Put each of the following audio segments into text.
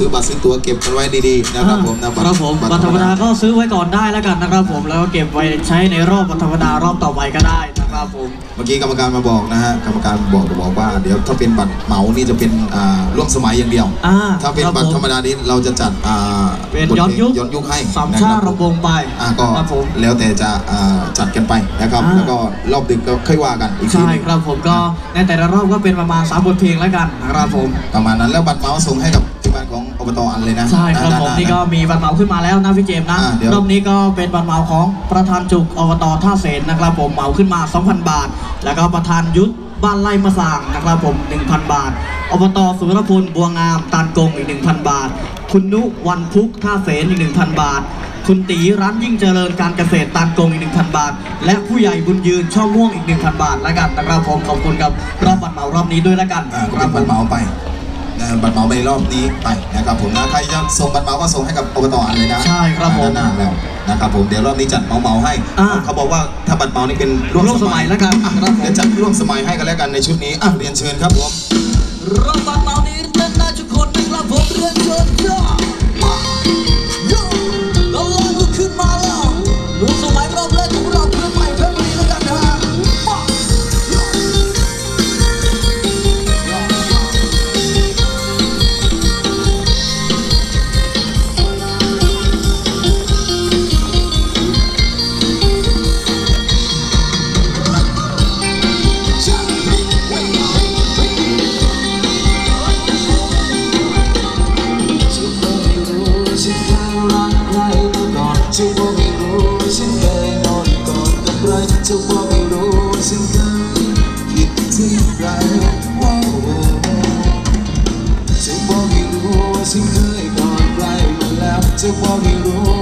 ซื้อบัตรซื้อตัวเก็บกันไว้ดีๆนะครับผมนะบัตรธรรมดาก็ซื้อไว้ก่อนได้แล้วกันนะครับผมแล้วก็เก็บไว้ใช้ในรอบบัตรธรรมดารอบต่อไปก็ได้นะครับผมเมื่อกี้กรรมการมาบอกนะฮะกรรมการบอกว่าเดี๋ยวถ้าเป็นบัตรเหมานี่จะเป็นร่วมสมัยอย่างเดียวถ้าเป็นบัตรธรรมดานี้เราจะจัดเป็นย้อนยุคให้สามชาติระบงไปก็แล้วแต่จะจัดกันไปนะครับแล้วก็รอบดึกก็ค่อยว่ากันอีกทีใช่ครับผมก็ในแต่ละรอบก็เป็นประมาณ3 บทเพลงแล้วกันนะครับผมประมาณนั้นแล้วบัตรเหมาส่งให้กับของอบต.อันเลยนะใช่ครับผมนี่ก็มีบัตรเหมาขึ้นมาแล้วนะพี่เจมส์นะรอบนี้ก็เป็นบัตรเหมาของประธานจุกอบต.ท่าเสนนะครับผมเหมาขึ้นมา 2,000 บาทแล้วก็ประธานยุทธบ้านไร่มะสางนะครับผม 1,000 บาทอบต.สุรพลบัวงามตาลกงอีก 1,000 บาทคุณนุวันพุกท่าเสนอีก 1,000 บาทคุณตีร้านยิ่งเจริญการเกษตรตาลกงอีก 1,000 บาทและผู้ใหญ่บุญยืนช่อม่วงอีก 1,000 บาทแล้วกันนะครับผมขอบคุณกับรอบบัตรเหมารอบนี้ด้วยแล้วกันรับบัตรเหมาไปบัตรเหมาในรอบนี้ไปนะครับผมนะใครจะส่งบัตรเหมาก็ส่งให้กับอบต.อันเลยนะใช่ครับผมนานแล้วนะครับผมเดี๋ยวรอบนี้จัดเหมาให้เขาบอกว่าถ้าบัตรเหมานี่เป็นร่วมสมัยแล้วกันเดี๋ยวจัดร่วมสมัยให้กันแล้วกันในชุดนี้เรียนเชิญครับผมรอบบัตรเหมานี้เล่นได้ทุกคนนะครับผมเรียนเชิญจ้าแล้วลอยก็ขึ้นมาแล้วร่วมสมัยรอบแรกของเราเพื่อไปเพื่อไปแล้วกันนะจะบอกให้รู้ว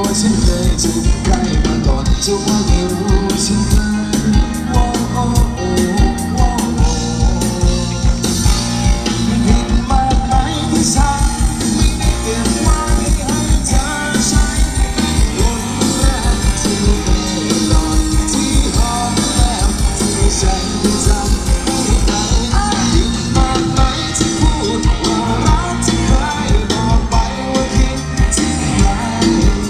่าฉันเคยถูกใครมาก่อนจะบอกให้รู้ว่าฉันเคยว้าวว้าวว้าวมันผิดมากไหมที่ฉันไม่ได้เก็บไว้ให้เธอใช้คนแรกที่ไม่หลอนที่หอมแก้มที่ฉันไม่จำไม่ได้ผิดมากไหมที่พูดว่ารักที่เคยบอกไปว่าคิดThank you.